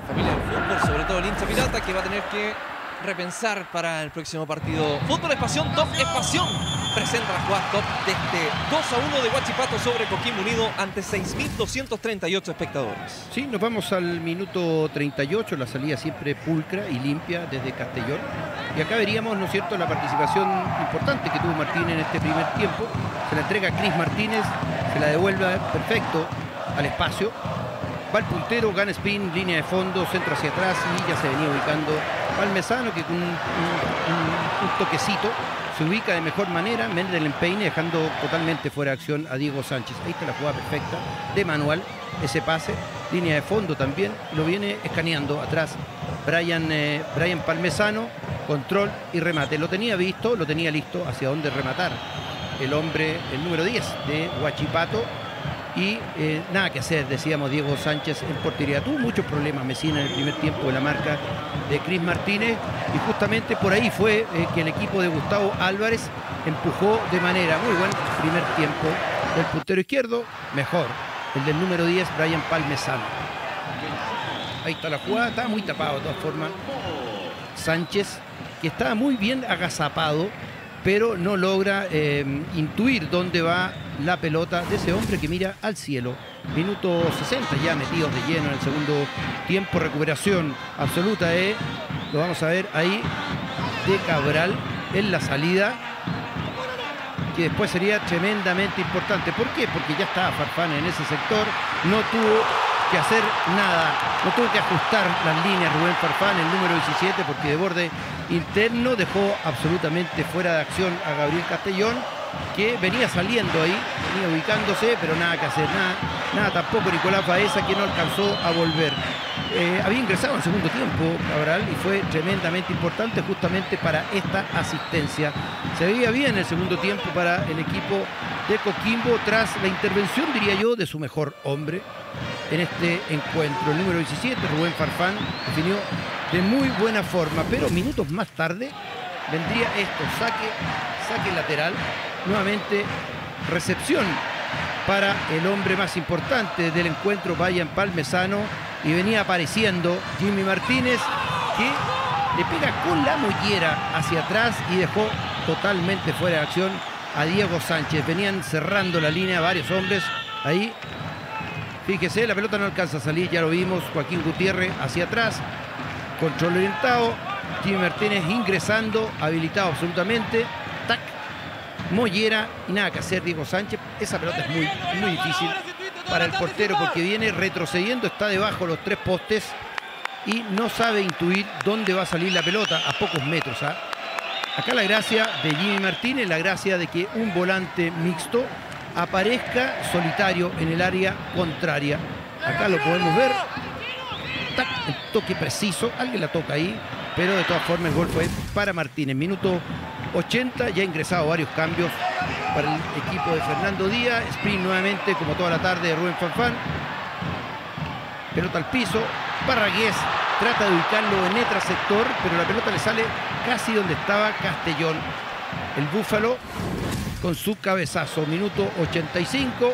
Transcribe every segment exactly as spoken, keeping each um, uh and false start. La familia del fútbol, sobre todo el hincha pirata, que va a tener que repensar para el próximo partido. Fútbol es pasión, top es pasión. Presenta la jugada top de este dos a uno de Huachipato sobre Coquimbo Unido ante seis mil doscientos treinta y ocho espectadores. Sí, nos vamos al minuto treinta y ocho, la salida siempre pulcra y limpia desde Castellón. Y acá veríamos, ¿no es cierto?, la participación importante que tuvo Martínez en este primer tiempo. Se la entrega a Cris Martínez, se la devuelve perfecto al espacio. Va el puntero, gana spin, línea de fondo, centro hacia atrás y ya se venía ubicando Palmesano, que con un, un, un, un toquecito se ubica de mejor manera, mete el empeine dejando totalmente fuera de acción a Diego Sánchez. Ahí está la jugada perfecta de Manuel, ese pase, línea de fondo también, lo viene escaneando atrás Brian, eh, Brian Palmesano, control y remate. Lo tenía visto, lo tenía listo hacia dónde rematar el hombre, el número diez de Huachipato. Y eh, nada que hacer, decíamos, Diego Sánchez en portería. Tuvo muchos problemas Mesina en el primer tiempo de la marca de Cris Martínez. Y justamente por ahí fue eh, que el equipo de Gustavo Álvarez empujó de manera muy buena el primer tiempo del puntero izquierdo. Mejor, el del número diez, Brian Palmesano. Ahí está la jugada, estaba muy tapado de todas formas. Sánchez, que estaba muy bien agazapado, pero no logra eh, intuir dónde va la pelota de ese hombre que mira al cielo. Minuto sesenta, ya metidos de lleno en el segundo tiempo. Recuperación absoluta, eh. lo vamos a ver ahí, de Cabral en la salida, que después sería tremendamente importante. ¿Por qué? Porque ya estaba Farfán en ese sector, no tuvo que hacer nada, no tuvo que ajustar las líneas Rubén Farfán, el número diecisiete, porque de borde interno dejó absolutamente fuera de acción a Gabriel Castellón, que venía saliendo ahí, venía ubicándose, pero nada que hacer, nada, nada tampoco Nicolás Paez, que no alcanzó a volver. Eh, había ingresado en segundo tiempo Cabral y fue tremendamente importante justamente para esta asistencia. Se veía bien el segundo tiempo para el equipo de Coquimbo tras la intervención, diría yo, de su mejor hombre en este encuentro. El número diecisiete, Rubén Farfán, definió de muy buena forma, pero minutos más tarde vendría esto, saque, saque lateral. Nuevamente recepción para el hombre más importante del encuentro, Brian Palmesano, y venía apareciendo Jimmy Martínez, que le pega con la mollera hacia atrás y dejó totalmente fuera de acción a Diego Sánchez. Venían cerrando la línea varios hombres ahí. Fíjese, la pelota no alcanza a salir, ya lo vimos, Joaquín Gutiérrez hacia atrás, control orientado, Jimmy Martínez ingresando, habilitado absolutamente, tac, mollera y nada que hacer Diego Sánchez. Esa pelota es muy, muy difícil para el portero porque viene retrocediendo, está debajo de los tres postes y no sabe intuir dónde va a salir la pelota a pocos metros. ¿eh? Acá la gracia de Jimmy Martínez, la gracia de que un volante mixto aparezca solitario en el área contraria. Acá lo podemos ver, tac, el toque preciso, alguien la toca ahí, pero de todas formas el gol fue para Martínez. Minuto ochenta, ya ha ingresado varios cambios para el equipo de Fernando Díaz. Sprint nuevamente, como toda la tarde, de Rubén Farfán. Pelota al piso. Parraguez trata de ubicarlo en extra sector, pero la pelota le sale casi donde estaba Castellón. El Búfalo con su cabezazo. Minuto ochenta y cinco.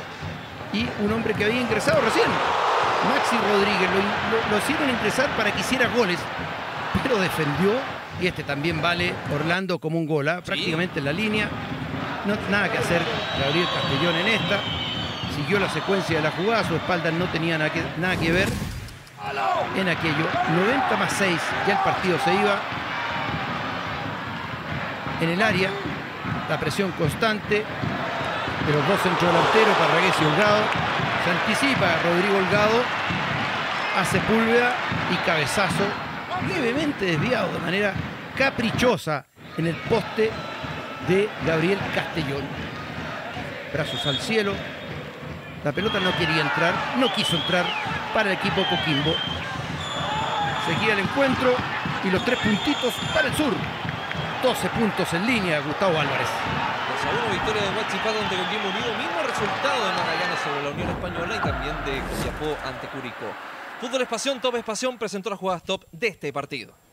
Y un hombre que había ingresado recién, Maxi Rodríguez. Lo, lo, lo hicieron ingresar para que hiciera goles, pero defendió. Y este también vale Orlando como un gol, ¿eh? prácticamente sí. en la línea. No, nada que hacer Gabriel Castellón en esta. Siguió la secuencia de la jugada, su espalda no tenía nada que, nada que ver en aquello. noventa más seis, ya el partido se iba. En el área, la presión constante de los dos centrodelanteros, Carragués y Holgado. Se anticipa Rodrigo Holgado a Sepúlveda y cabezazo levemente desviado de manera caprichosa en el poste de Gabriel Castellón. Brazos al cielo, la pelota no quería entrar, no quiso entrar para el equipo Coquimbo. Seguía el encuentro y los tres puntitos para el sur. doce puntos en línea, Gustavo Álvarez. dos a uno, victoria de Huachipato ante Coquimbo Unido, mismo resultado de Magallanes sobre la Unión Española y también de Copiapó ante Curicó. Fútbol es pasión, top es pasión, presentó las jugadas top de este partido.